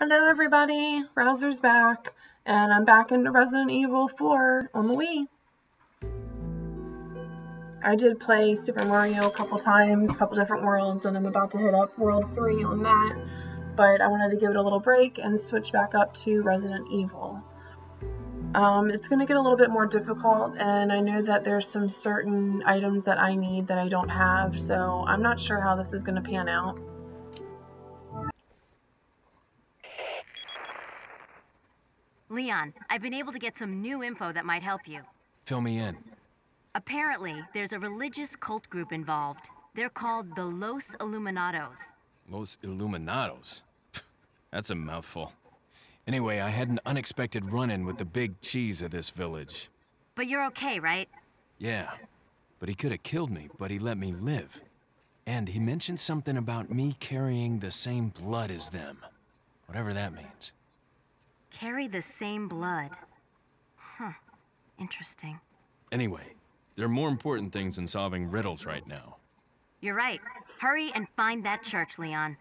Hello everybody, Roowzer's back, and I'm back into Resident Evil 4 on the Wii. I did play Super Mario a couple times, a couple different worlds, and I'm about to hit up World 3 on that, but I wanted to give it a little break and switch back up to Resident Evil. It's going to get a little bit more difficult, and I know that there's some certain items that I need that I don't have, so I'm not sure how this is going to pan out. Leon, I've been able to get some new info that might help you. Fill me in. Apparently, there's a religious cult group involved. They're called the Los Iluminados. Los Iluminados? That's a mouthful. Anyway, I had an unexpected run-in with the big cheese of this village. But you're okay, right? Yeah. But he could have killed me, but he let me live. And he mentioned something about me carrying the same blood as them. Whatever that means. Carry the same blood. Huh. Interesting. Anyway, there are more important things than solving riddles right now. You're right. Hurry and find that church, Leon.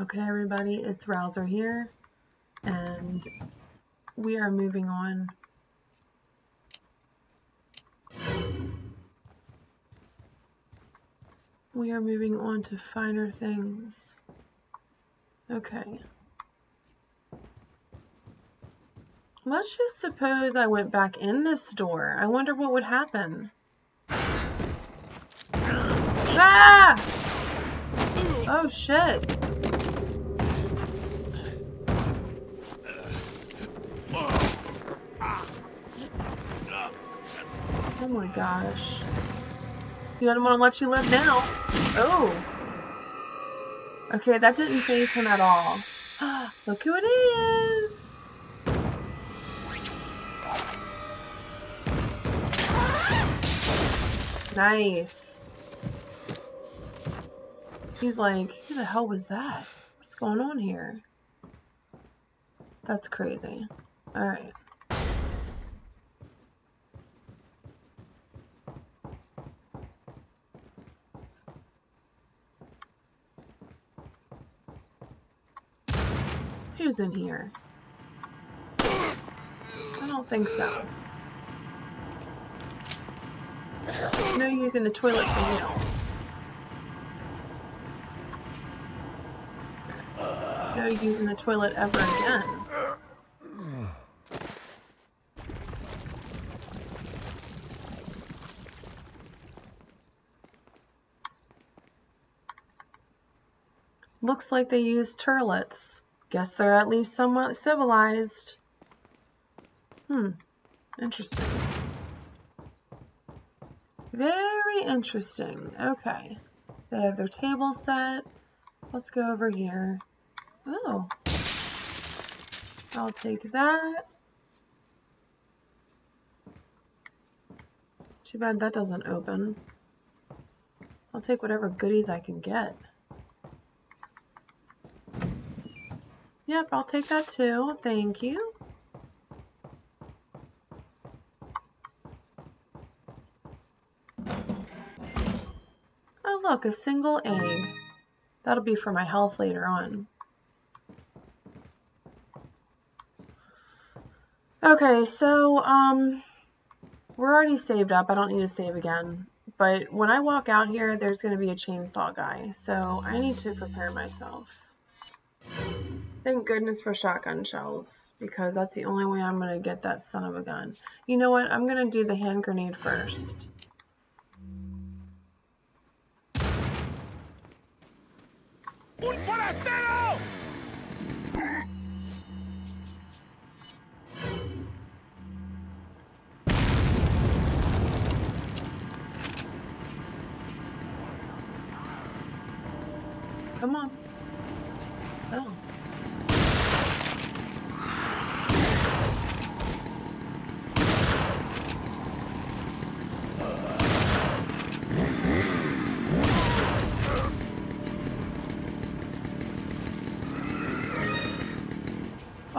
Okay, everybody, it's Roowzer here, and we are moving on. We are moving on to finer things. Okay. Let's just suppose I went back in this door. I wonder what would happen. Ah! Oh, shit. Oh my gosh. He doesn't want to let you live now. Oh. Okay, that didn't faze him at all. Look who it is! Nice. He's like, who the hell was that? What's going on here? That's crazy. Alright. Who's in here? I don't think so. No using the toilet for now. No using the toilet ever again. Looks like they use turlets. Guess they're at least somewhat civilized. Interesting. Very interesting. Okay. They have their table set. Let's go over here. Oh. I'll take that. Too bad that doesn't open. I'll take whatever goodies I can get. Yep, I'll take that too. Thank you. Oh, look, a single egg. That'll be for my health later on. Okay, so, we're already saved up. I don't need to save again. But when I walk out here, there's going to be a chainsaw guy. So I need to prepare myself. Thank goodness for shotgun shells, because that's the only way I'm going to get that son of a gun. You know what? I'm going to do the hand grenade first. Un forastero! Come on. Oh.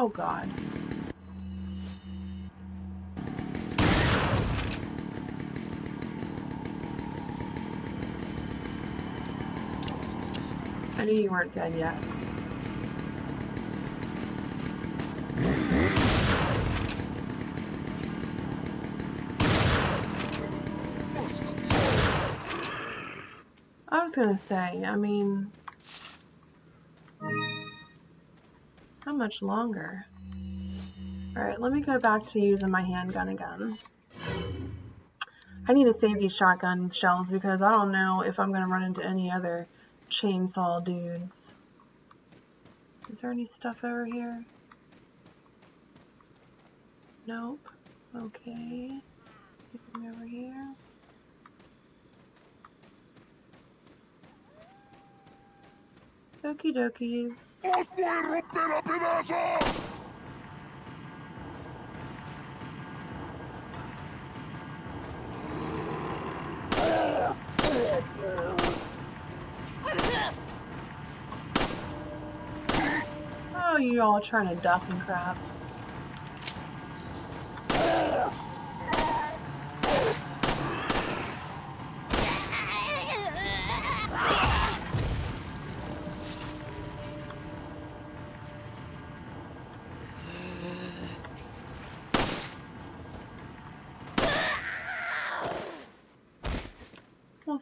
Oh, God. I knew you weren't dead yet. I was gonna say, I mean, how much longer? Alright, let me go back to using my handgun again. I need to save these shotgun shells because I don't know if I'm gonna run into any other chainsaw dudes. Is there any stuff over here? Nope. Okay. Anything over here? Okie dokies. Oh, you all trying to duck and crap.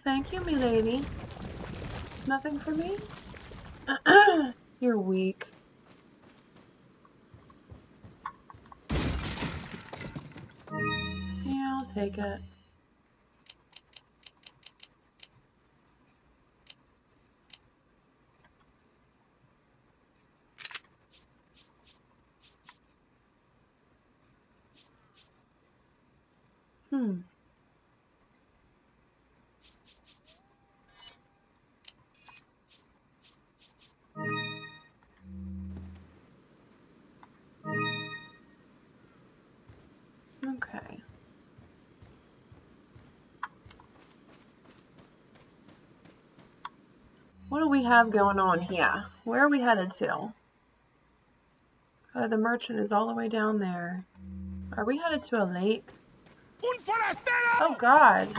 Thank you, me lady. Nothing for me? You're weak. Yeah, I'll take it. Okay. What do we have going on here? Where are we headed to? Oh, the merchant is all the way down there. Are we headed to a lake? Oh, God.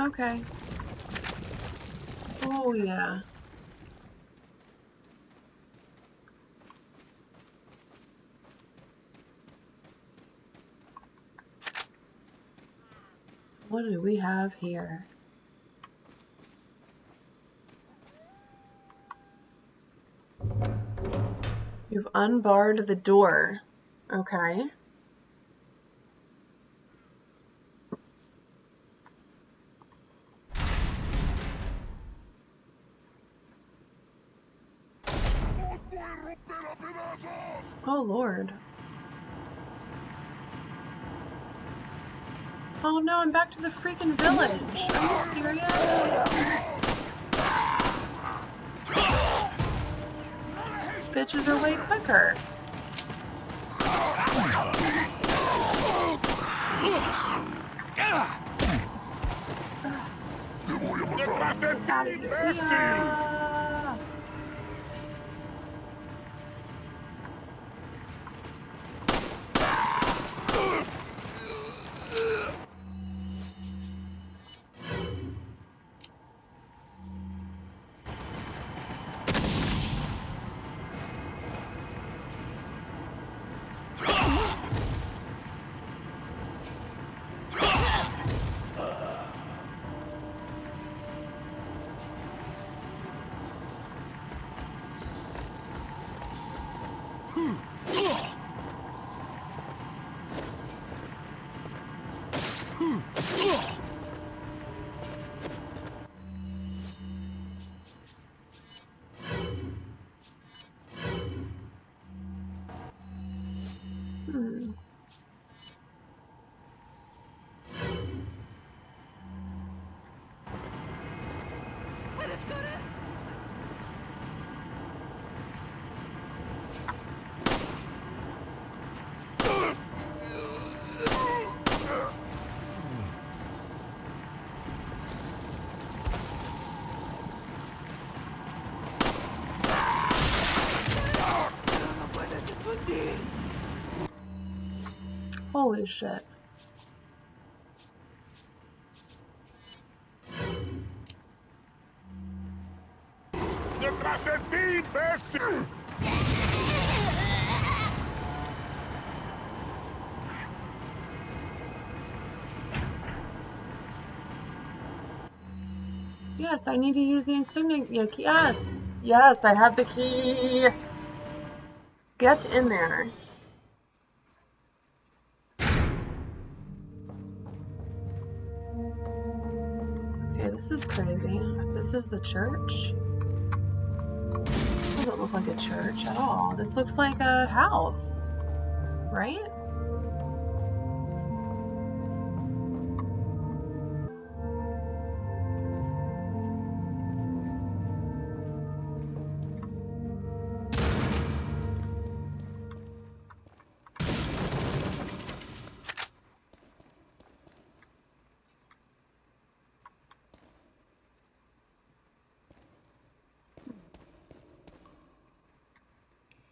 Okay. Oh, yeah. What do we have here? You've unbarred the door. Okay. Oh, Lord. Oh, no, I'm back to the freaking village. Are you serious? Bitches are way quicker. Holy shit. ¡Detrás de ti, imbécil! Yes, I need to use the insignia key. Yes! Yes, I have the key! Get in there. Okay, this is crazy. This is the church. Doesn't look like a church at all. This looks like a house, right?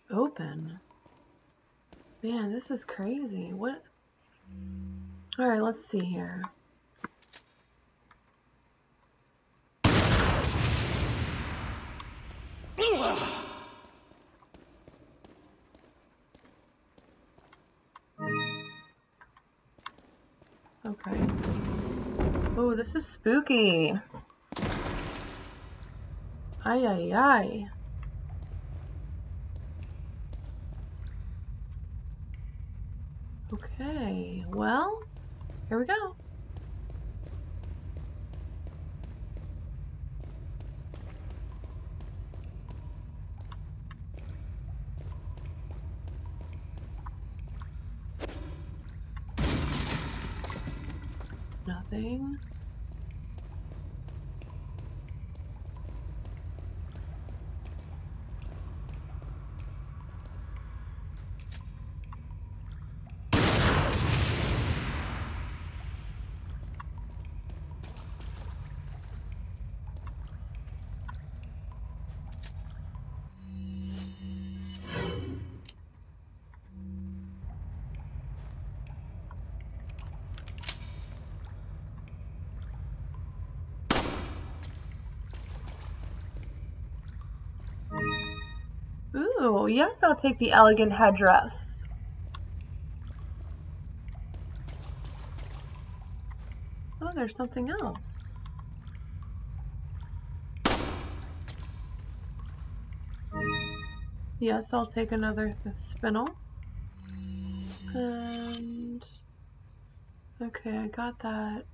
Open. Man, this is crazy. What? All right, let's see here. Okay. Oh, this is spooky. Ay, ay, ay. Okay, well, here we go. Nothing. Ooh, yes, I'll take the elegant headdress. Oh, there's something else. Yes, I'll take another spinel. And okay, I got that.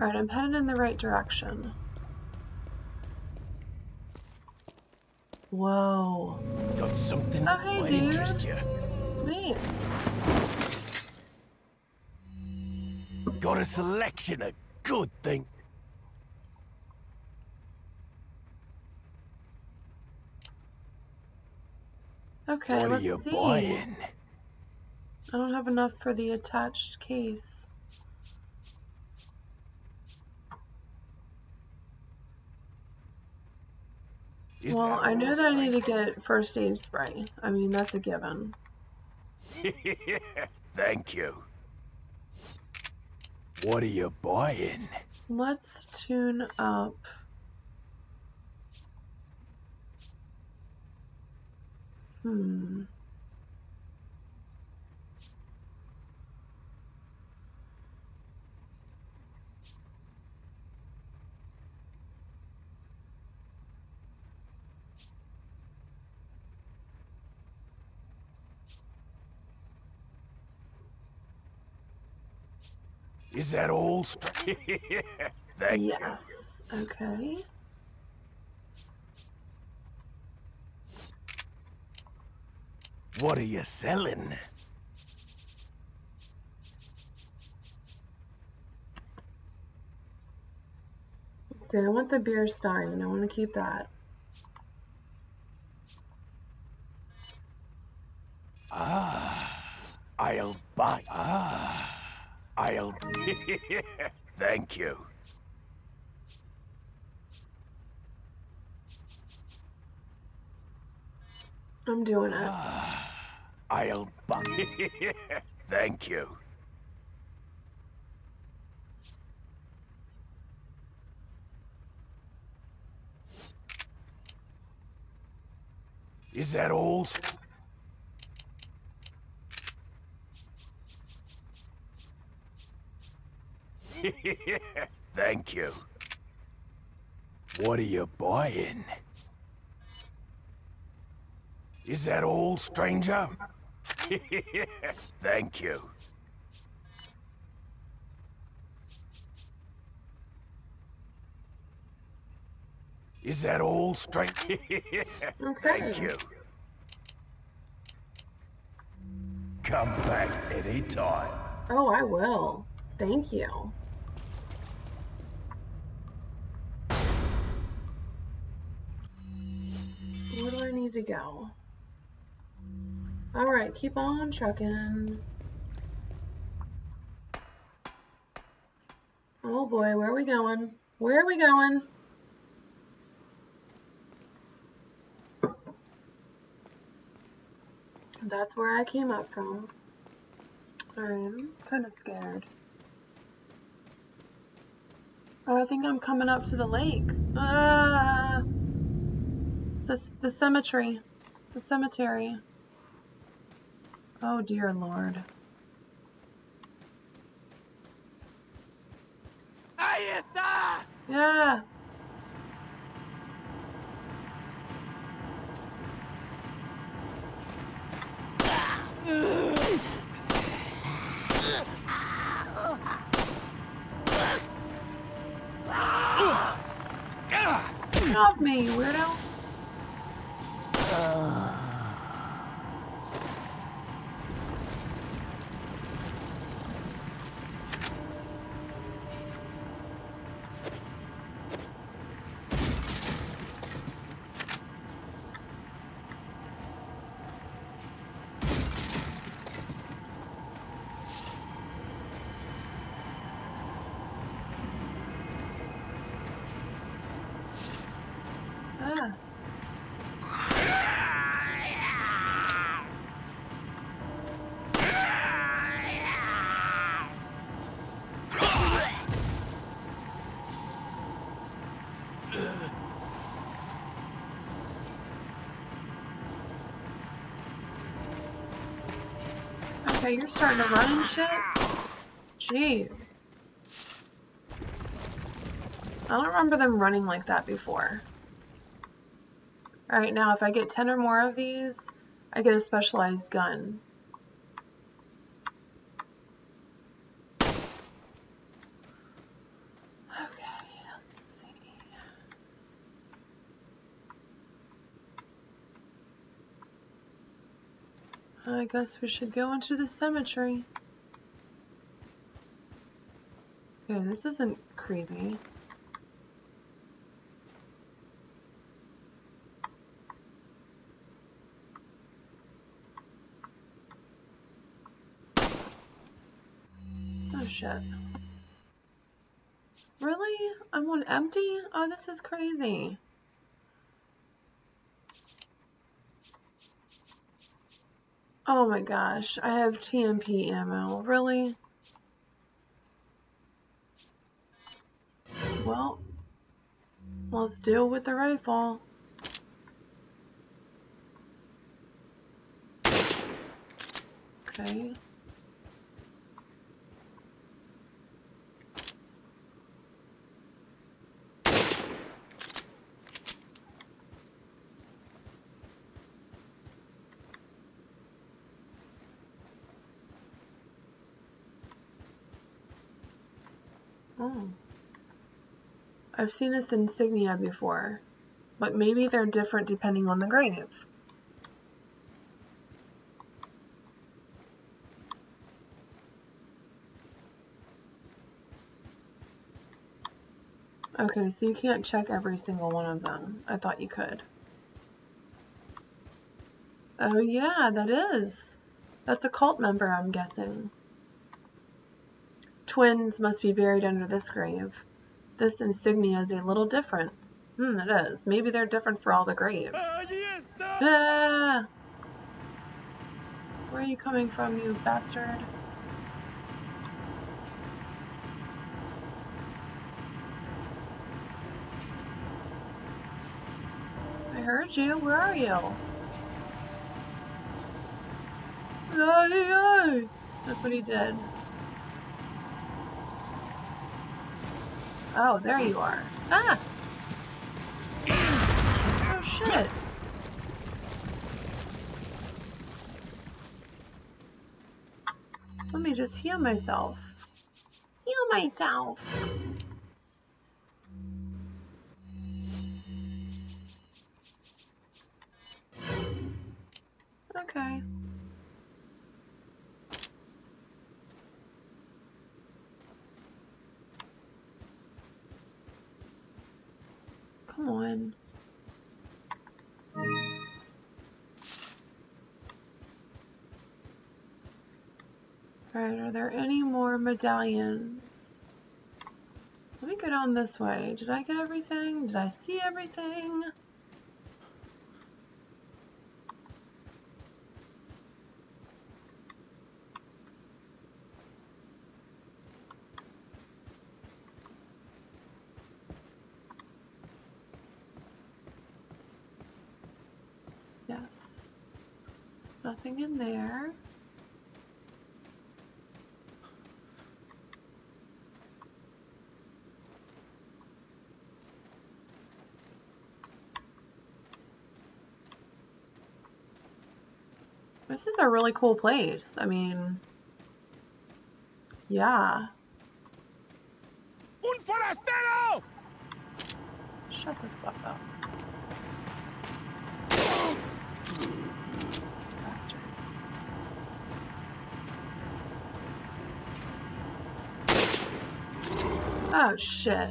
All right, I'm headed in the right direction. Whoa. Got something that might interest you. Man. Got a selection of good things. Okay, what are you buying? I don't have enough for the attached case. Well, I know that I need to get first aid spray. I mean, that's a given. Thank you. What are you buying? Let's tune up. Is that all? Yes. You. Okay. What are you selling? Let's See, I want the beer stein. I want to keep that. Ah, I'll buy. Ah, I'll. Thank you. I'm doing it. Ah, I'll buy. Thank you. Is that all? Thank you. What are you buying? Is that all, stranger? Thank you. Is that all, stranger? Thank you. Come back any time. Oh, I will. Thank you. Where do I need to go? Alright, keep on trucking. Oh boy, where are we going? Where are we going? That's where I came up from. I'm kind of scared. Oh, I think I'm coming up to the lake. Ah! The cemetery. The cemetery. Oh dear Lord. Ahí está! Yeah! Get off me, weirdo! Okay, you're starting to run and shit? Jeez. I don't remember them running like that before. Alright, now if I get 10 or more of these, I get a specialized gun. Okay, let's see. I guess we should go into the cemetery. Okay, this isn't creepy. Oh shit. Really? I'm on empty? Oh, this is crazy. Oh my gosh, I have TMP ammo, really? Well, let's deal with the rifle. Okay. Oh. I've seen this insignia before, but maybe they're different depending on the grave. Okay, so you can't check every single one of them. I thought you could. Oh yeah, that is. That's a cult member, I'm guessing. Twins must be buried under this grave. This insignia is a little different. It is. Maybe they're different for all the graves. Ah! Where are you coming from, you bastard? I heard you. Where are you? That's what he did. Oh, there you are. Ah! Oh, shit. Let me just heal myself. Heal myself! Okay. Come on. Alright, are there any more medallions? Let me go down this way. Did I get everything? Did I see everything? Yes. Nothing in there. This is a really cool place. I mean, yeah. Un forastero! Shut the fuck up. Bastard. Oh, shit.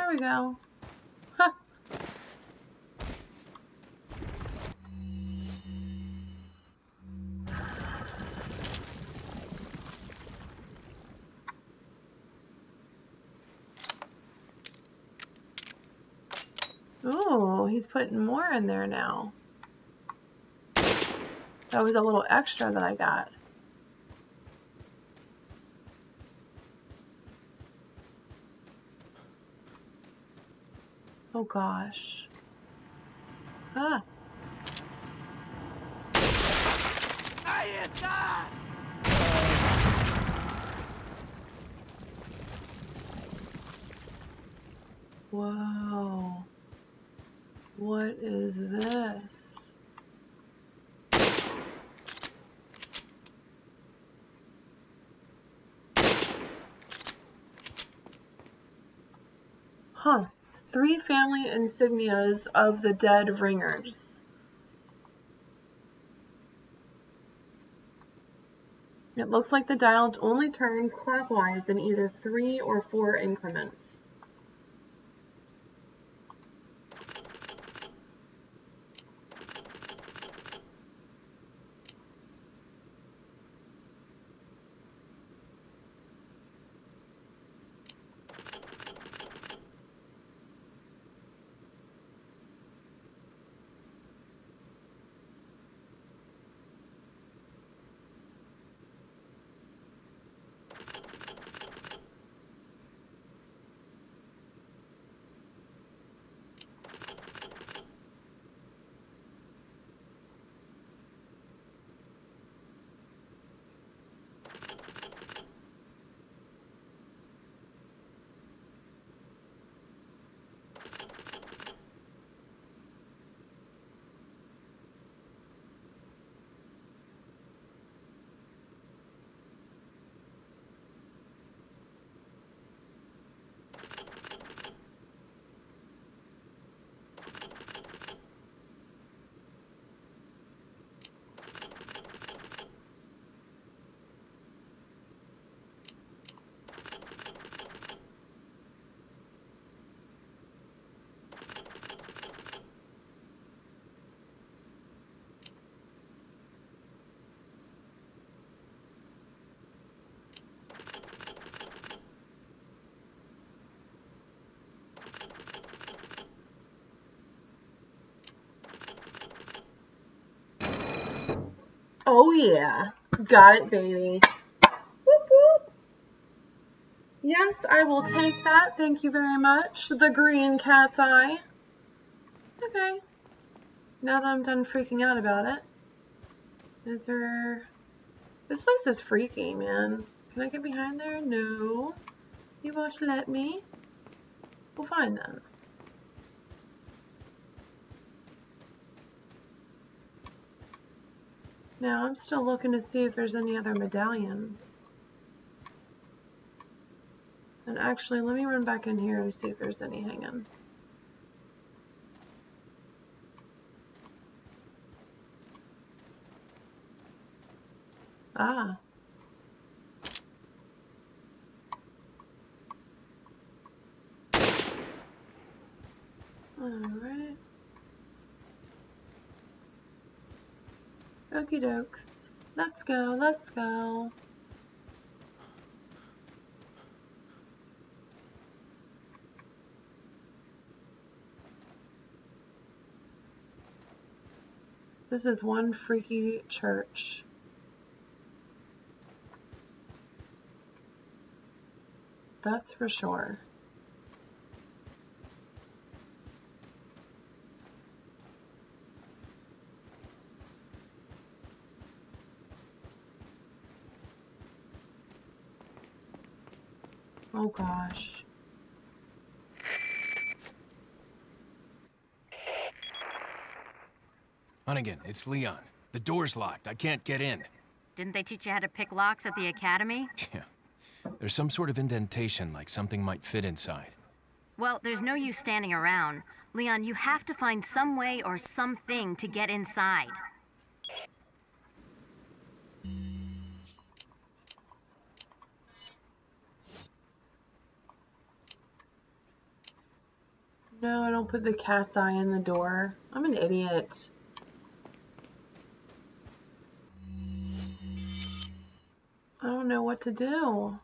There we go. Huh. Ooh, he's putting more in there now. That was a little extra that I got. Oh gosh. Ah. Whoa. What is this? Huh. 3 family insignias of the dead ringers. It looks like the dial only turns clockwise in either 3 or 4 increments. Oh yeah, got it, baby. Whoop, whoop. Yes, I will take that. Thank you very much. The green cat's eye. Okay. Now that I'm done freaking out about it. Is there... This place is freaky, man. Can I get behind there? No. You won't let me. Well, fine then. Now, I'm still looking to see if there's any other medallions. And actually, let me run back in here and see if there's any hanging. Ah. Alright. Okie dokes. Let's go, let's go. This is one freaky church. That's for sure. Oh gosh. Hunnigan, it's Leon. The door's locked. I can't get in. Didn't they teach you how to pick locks at the academy? Yeah. There's some sort of indentation, like something might fit inside. Well, there's no use standing around. Leon, you have to find some way or something to get inside. No, I don't put the cat's eye in the door. I'm an idiot. I don't know what to do.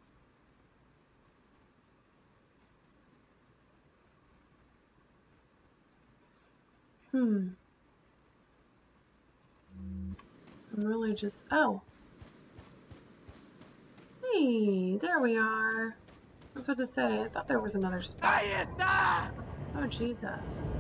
I'm really just... Oh! Hey! There we are! I was about to say, I thought there was another spot. Oh, Jesus.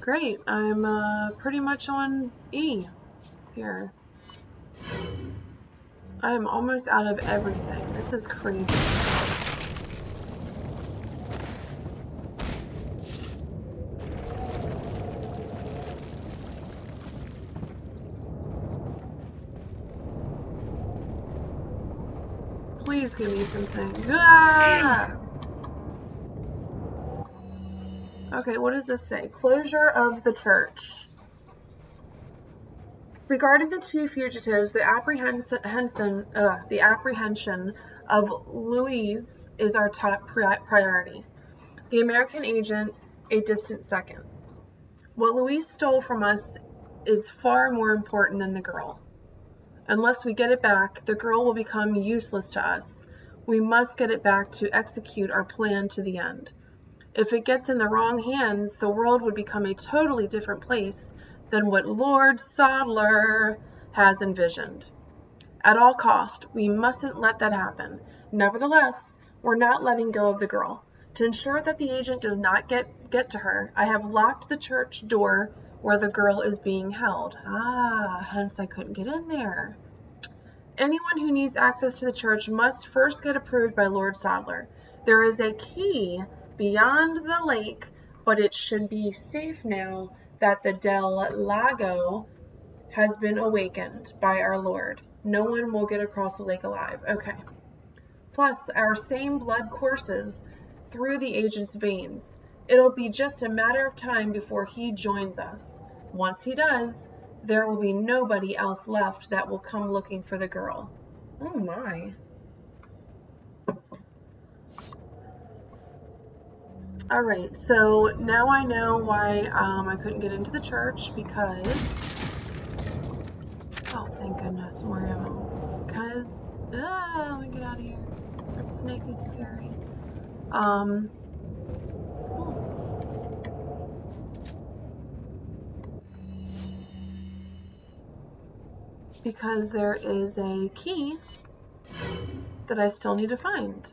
Great, I'm pretty much on E here. I'm almost out of everything. This is crazy. Please give me something. Ah! Okay, what does this say? Closure of the church. Regarding the two fugitives, the apprehension of Louise is our top priority. The American agent, a distant second. What Louise stole from us is far more important than the girl. Unless we get it back, the girl will become useless to us. We must get it back to execute our plan to the end. If it gets in the wrong hands, the world would become a totally different place than what Lord Saddler has envisioned. At all cost, we mustn't let that happen. Nevertheless, we're not letting go of the girl. To ensure that the agent does not get to her, I have locked the church door where the girl is being held. Ah, hence I couldn't get in there. Anyone who needs access to the church must first get approved by Lord Saddler. There is a key beyond the lake, but it should be safe now that the Del Lago has been awakened by our Lord. No one will get across the lake alive. Okay. Plus, our same blood courses through the agent's veins. It'll be just a matter of time before he joins us. Once he does, there will be nobody else left that will come looking for the girl. Oh my. All right, so now I know why I couldn't get into the church, because, oh, thank goodness, Mario, because, ah, we get out of here. That snake is scary. Because there is a key that I still need to find.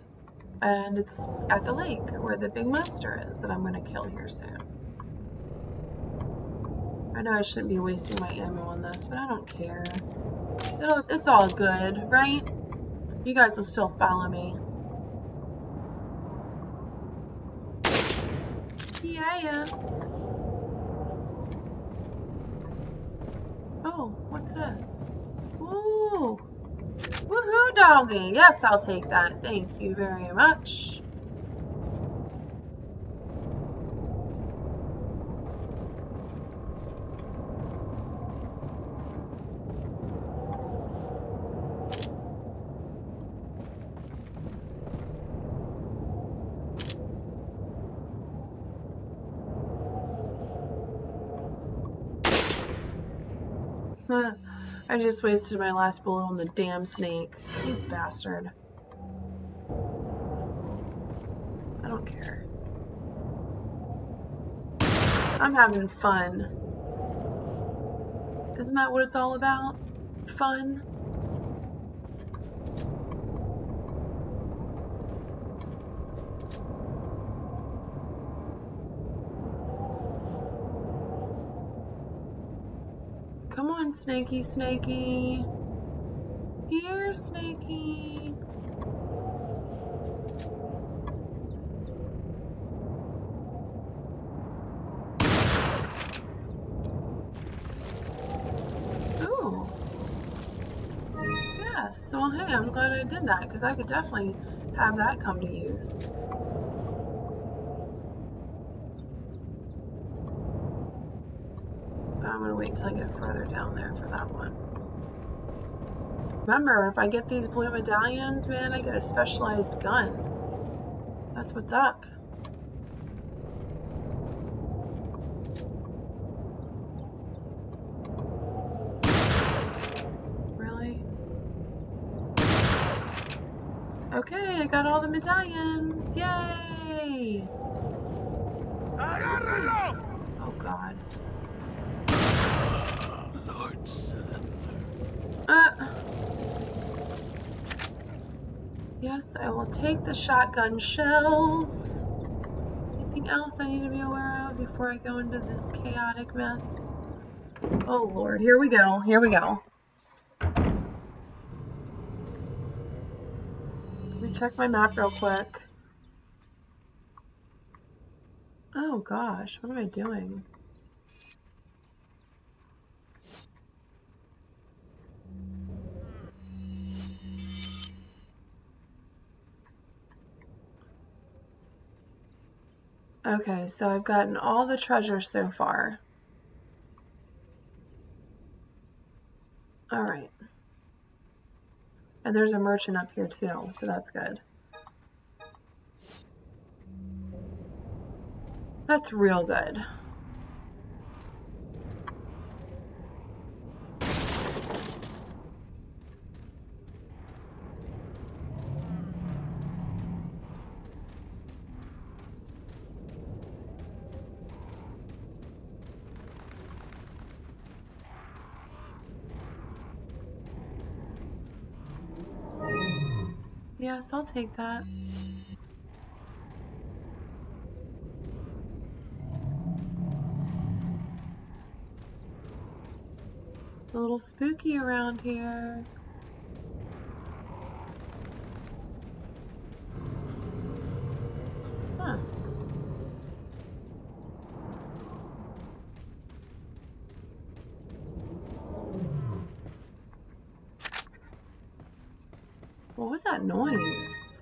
And it's at the lake where the big monster is that I'm going to kill here soon. I know I shouldn't be wasting my ammo on this, but I don't care. It's all good, right? You guys will still follow me. Yeah. Oh, what's this? Ooh. Woohoo, doggy. Yes, I'll take that. Thank you very much. I just wasted my last bullet on the damn snake. You bastard. I don't care. I'm having fun. Isn't that what it's all about? Fun? Come on, Snakey, Snakey. Here, Snakey. Ooh. Yes. Well, hey, I'm glad I did that, because I could definitely have that come to use. Wait until I get further down there for that one. Remember, if I get these blue medallions, man, I get a specialized gun. That's what's up. Really? Okay, I got all the medallions. Yay! Oh, God. Lord Saddler. Yes, I will take the shotgun shells. Anything else I need to be aware of before I go into this chaotic mess? Oh Lord, here we go, here we go. Let me check my map real quick. Oh gosh, what am I doing? Okay, so I've gotten all the treasure so far. All right. And there's a merchant up here too, so that's good. That's real good. Yes, I'll take that. It's a little spooky around here. Huh. What was that noise?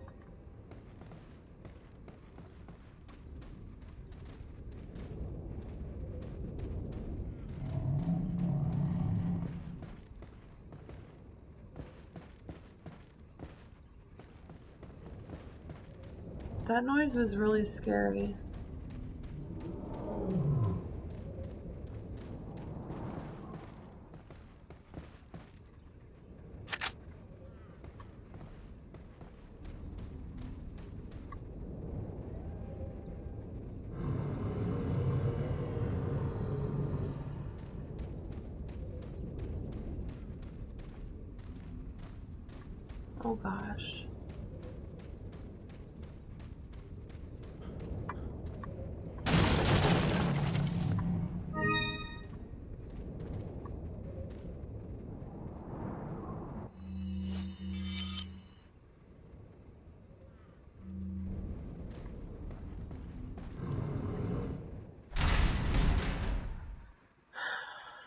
That noise was really scary. Oh gosh.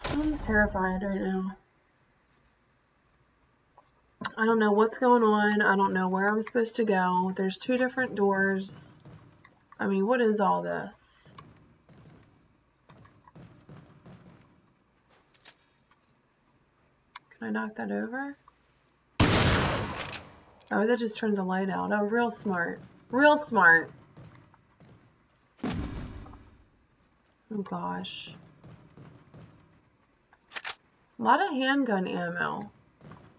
I'm terrified right now. I don't know what's going on. I don't know where I'm supposed to go. There's two different doors. I mean, what is all this? Can I knock that over? Oh, that just turns the light out. Oh, real smart. Real smart. Oh, gosh. A lot of handgun ammo.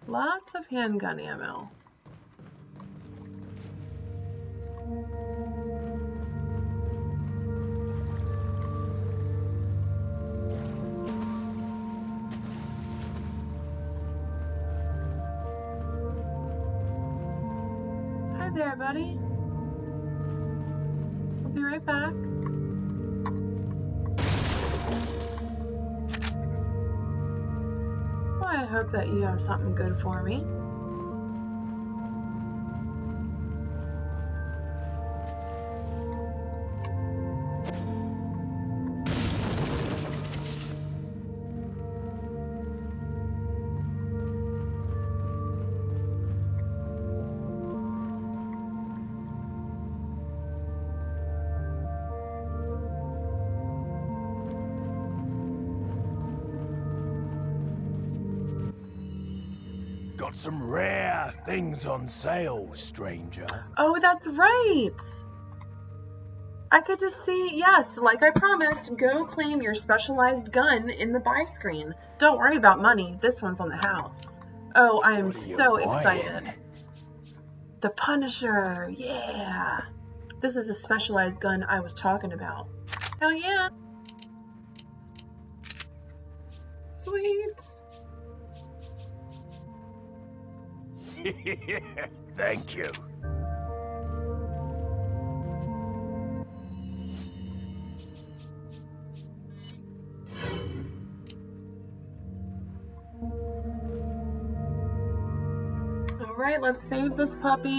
Lots of handgun ammo. Hi there, buddy. I'll be right back. I hope that you have something good for me. Some rare things on sale, stranger. Oh, that's right. I could just see, yes, like I promised, go claim your specialized gun in the buy screen. Don't worry about money. This one's on the house. Oh, I am so excited. The Punisher, yeah. This is the specialized gun I was talking about. Hell yeah. Sweet. Thank you. All right, let's save this puppy.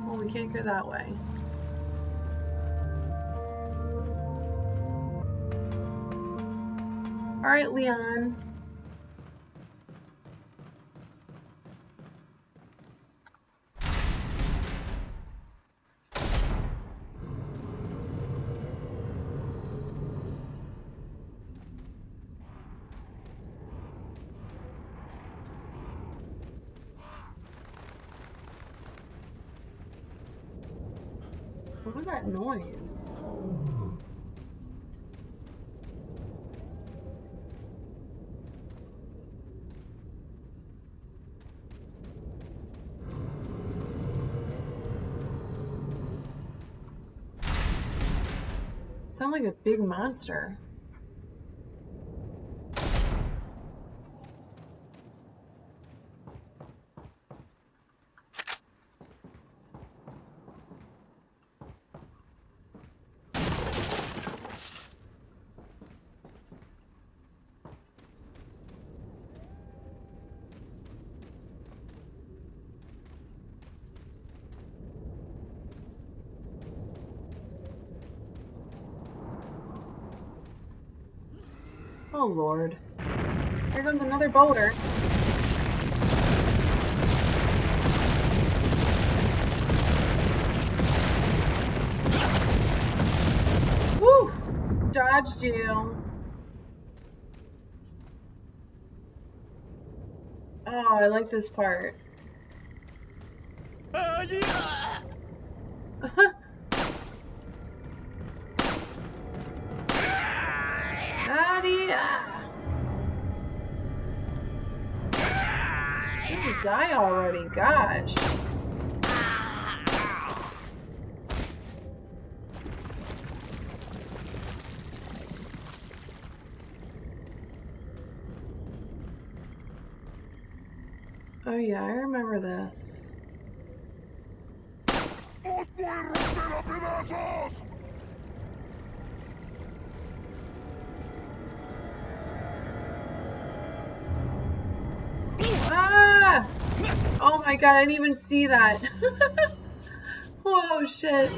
Oh, we can't go that way. All right, Leon. What was that noise? Like a big monster. Oh Lord, here comes another boulder. Woo! Dodged you. Oh, I like this part. Yeah. Die already, gosh. Oh yeah, I remember this. Ah! Oh my god, I didn't even see that. Whoa, shit.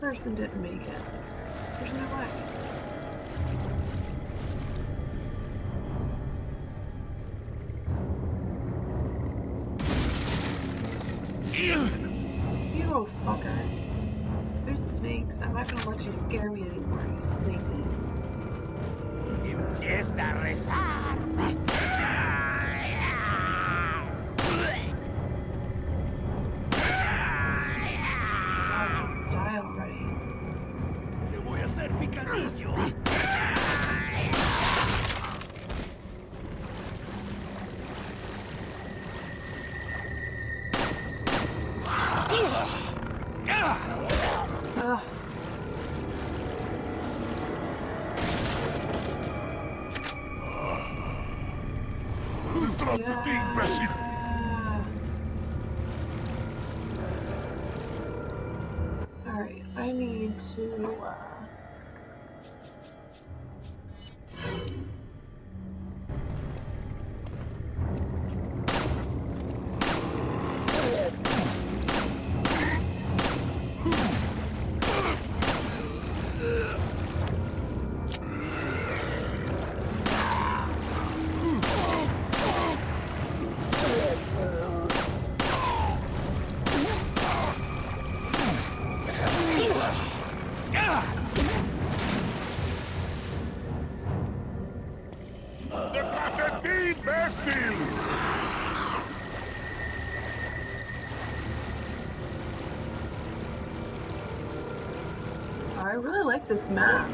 Person didn't make it. There's no way. You fucker. There's snakes. I'm not gonna let you scare me anymore, you snake. Empieza a rezar. I really like this map.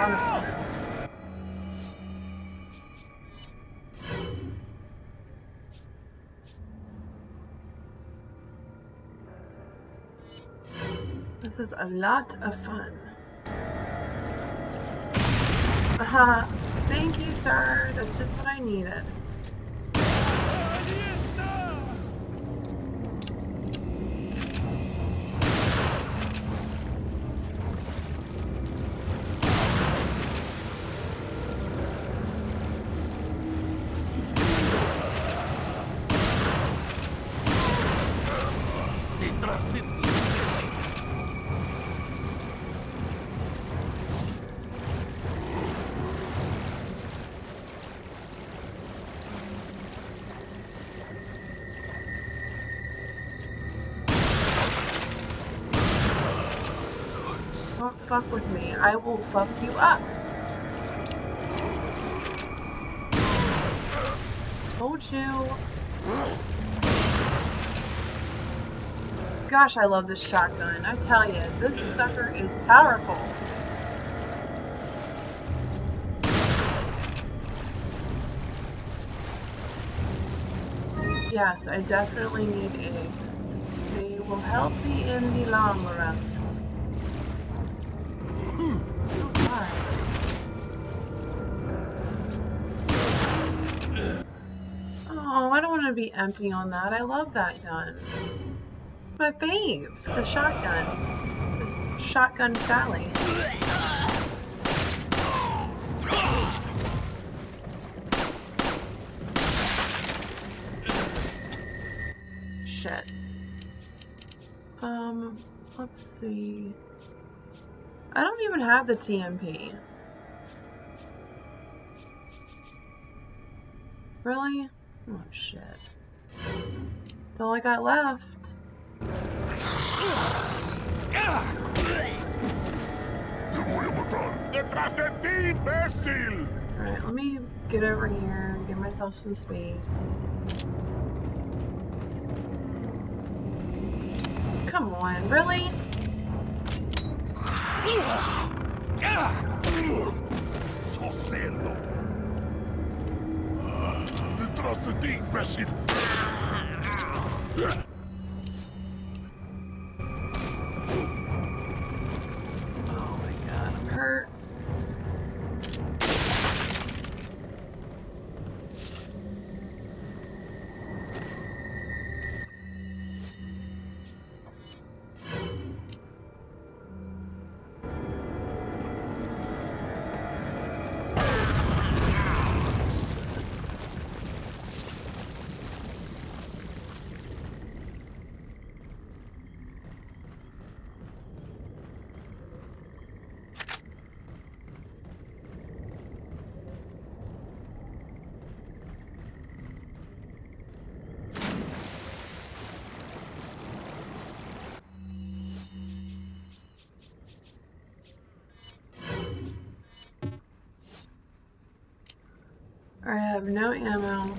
This is a lot of fun. This is a lot of fun. Uh-huh. Thank you, sir. That's just what I needed. Fuck with me, I will fuck you up. Told you. Gosh, I love this shotgun. I tell you, this sucker is powerful. Yes, I definitely need eggs. They will help me in the long run. gonna be empty on that. I love that gun. It's my fave. The shotgun. This shotgun Sally. Shit. Let's see. I don't even have the TMP. Really? Oh, shit. That's all I got left. Alright, let me get over here and give myself some space. Come on, really? Oh my god, I'm hurt. Alright, I have no ammo.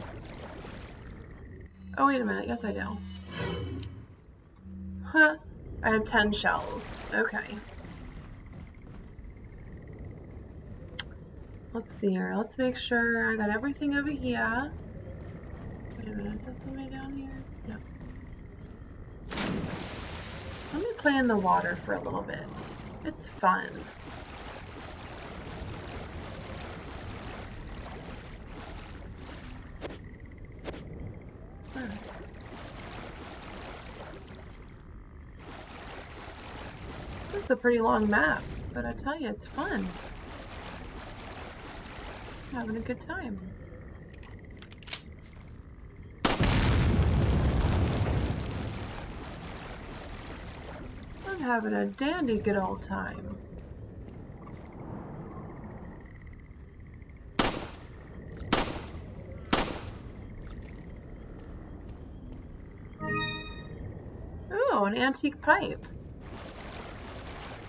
Oh, wait a minute. Yes, I do. Huh. I have 10 shells. Okay. Let's see here. Let's make sure I got everything over here. Wait a minute. Is there somebody down here? No. Let me play in the water for a little bit. It's fun. This is a pretty long map, but I tell you, it's fun. I'm having a good time. I'm having a dandy good old time. Ooh, an antique pipe.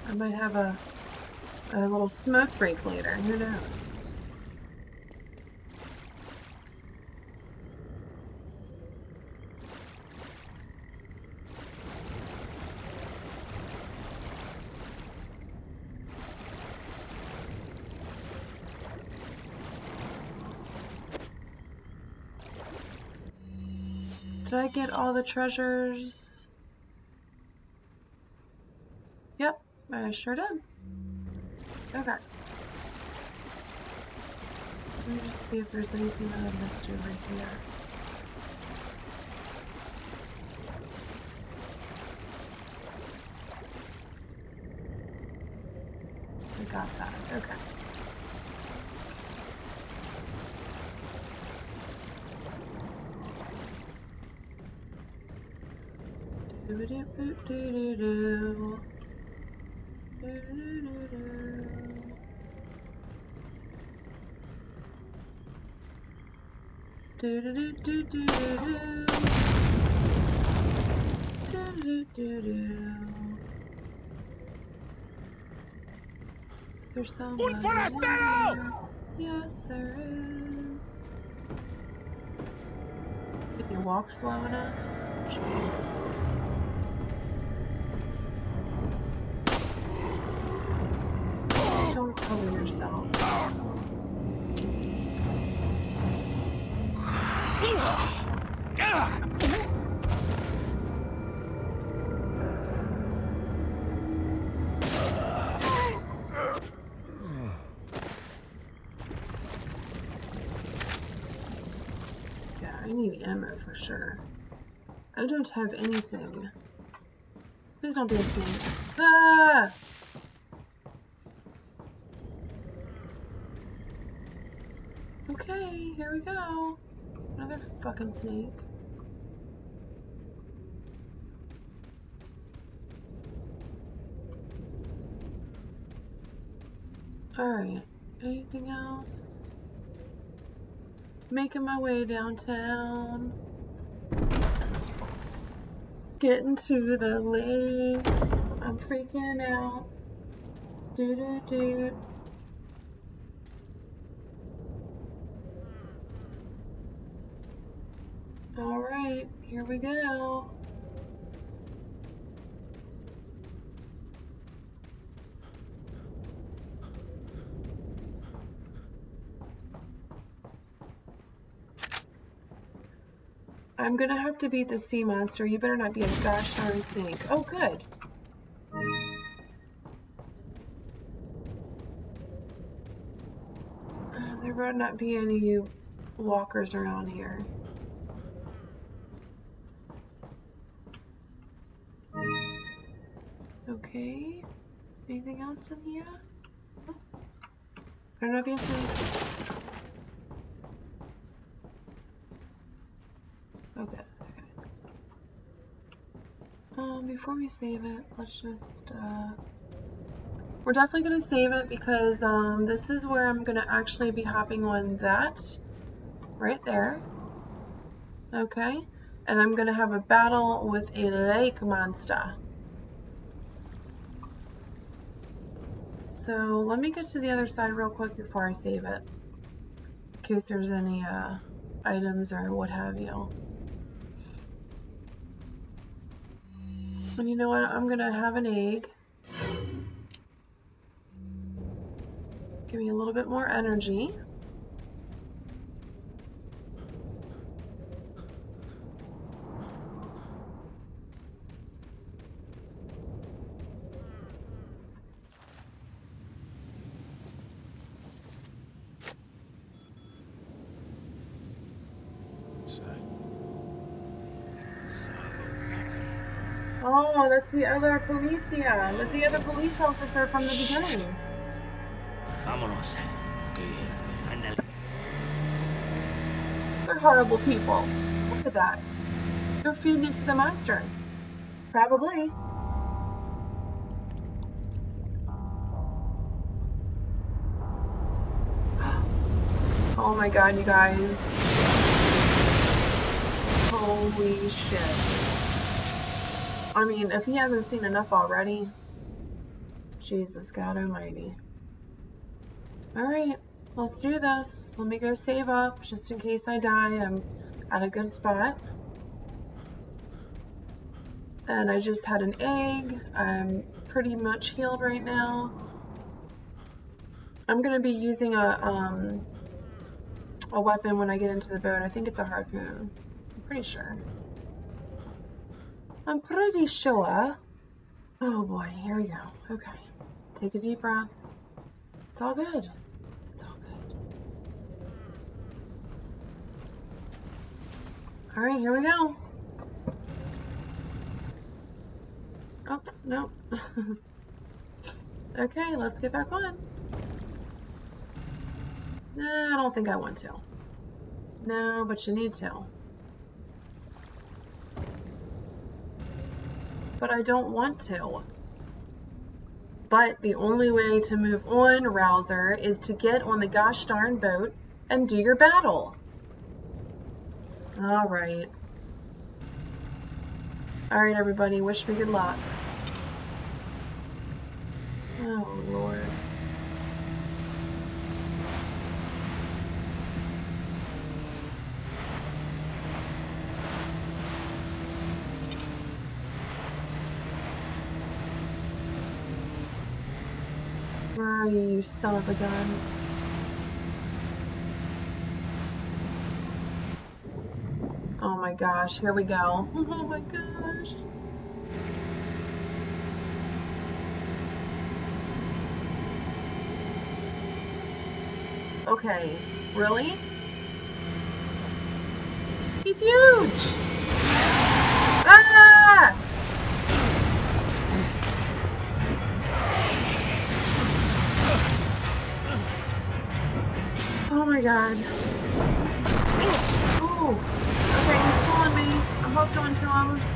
I might have a little smoke break later, who knows? Did I get all the treasures? I sure did. Okay. Let me just see if there's anything that I missed over here. I got that. Okay. Do-do-do-do-do-do. Is there somebody? Yes, there is. Did you walk slow enough? Don't cover yourself. I need ammo for sure. I don't have anything. Please don't be a snake. Ah! Okay, here we go. Another fucking snake. Alright, anything else? Making my way downtown. Getting to the lake. I'm freaking out. Doo doo doo. Alright, here we go. I'm gonna have to beat the sea monster. You better not be a gosh darn snake. Oh, good. There better not be any walkers around here. Okay. Anything else in here? Oh. Better not be a snake. Okay, okay. Before we save it, let's just, we're definitely going to save it because, this is where I'm going to actually be hopping on that, right there. Okay, and I'm going to have a battle with a lake monster. So, let me get to the other side real quick before I save it, in case there's any, items or what have you. And you know what? I'm gonna have an egg. Give me a little bit more energy. Oh, that's the other policia. That's the other police officer from the beginning. They're horrible people. Look at that. They're feeding it to the monster. Probably. Oh my god, you guys. Holy shit. I mean, if he hasn't seen enough already, Jesus God Almighty. Alright, let's do this. Let me go save up, just in case I die. I'm at a good spot. And I just had an egg. I'm pretty much healed right now. I'm going to be using a weapon when I get into the boat. I think it's a harpoon. I'm pretty sure. I'm pretty sure. Oh boy, here we go. Okay. Take a deep breath. It's all good. It's all good. Alright, here we go. Oops, nope. Okay, let's get back on. Nah, I don't think I want to. No, but you need to. But I don't want to. But the only way to move on, Roowzer, is to get on the gosh darn boat and do your battle. Alright. Alright, everybody, wish me good luck. Oh, Lord. Where are you, you son of a gun? Oh my gosh, here we go. Oh my gosh. Okay, really? He's huge! Ah! Oh my god. Ooh. Okay, he's pulling me. I'm hooked onto him.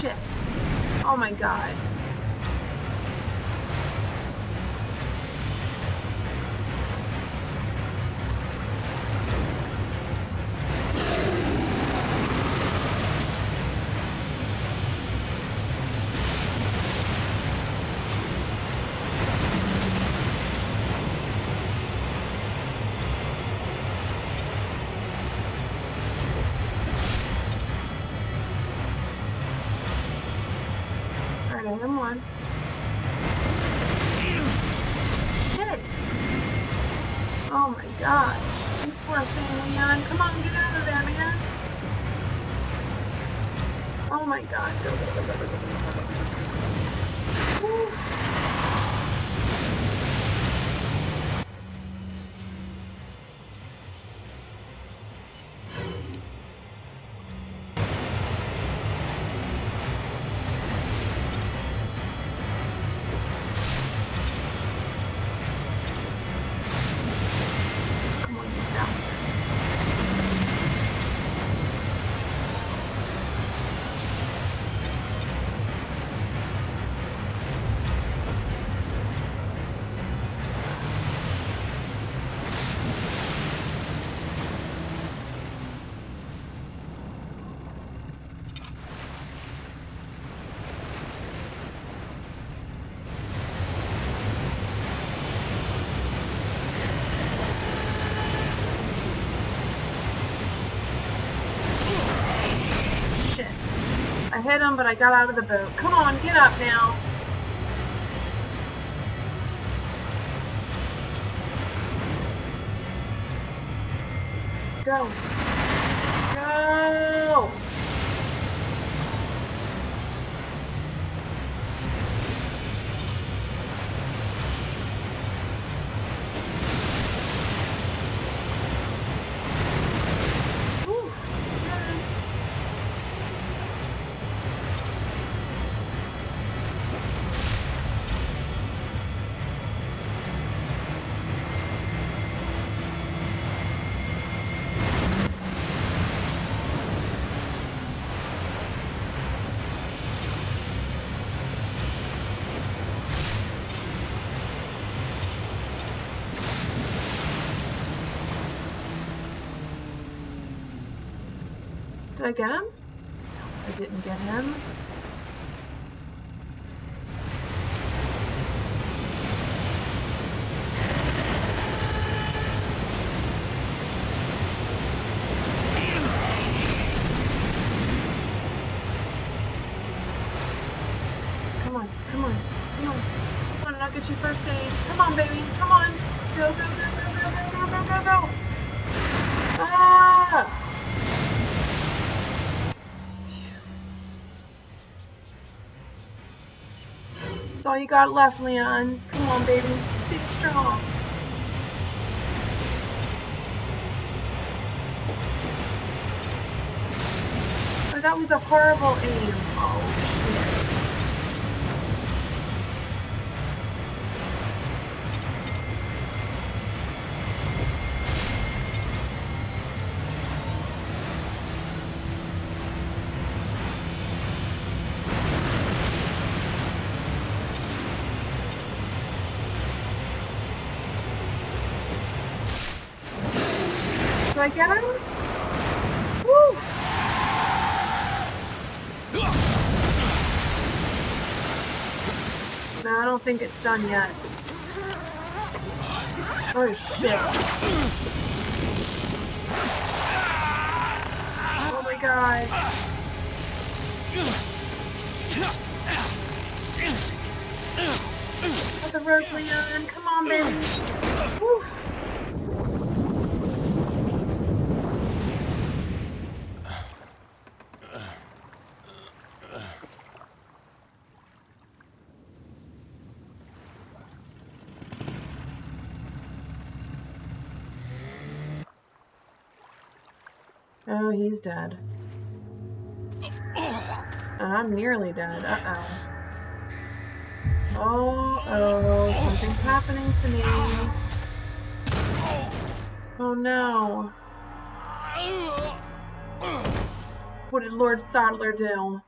Shit. Oh my god. Him once. Shit! Oh my gosh. You poor thing, Leon. Come on, get out of there, man. Oh my god. Woo. I hit him, but I got out of the boat. Come on, get up now. Go. Go! Did I get him? I didn't get him. Come on, come on, come on. Come on, and I'll get you first aid. Come on, baby, come on. Go, go, go, go, go, go, go, go, go. Ah! That's all you got left, Leon. Come on, baby. Stay strong. Oh, that was a horrible aim. Did I get him? Woo! No, I don't think it's done yet. Oh shit. Oh my god. Got the rope, Leon. Come on, baby. Woo. Oh, he's dead. I'm nearly dead. Uh-oh. Oh, oh, something's happening to me. Oh no. What did Lord Saddler do?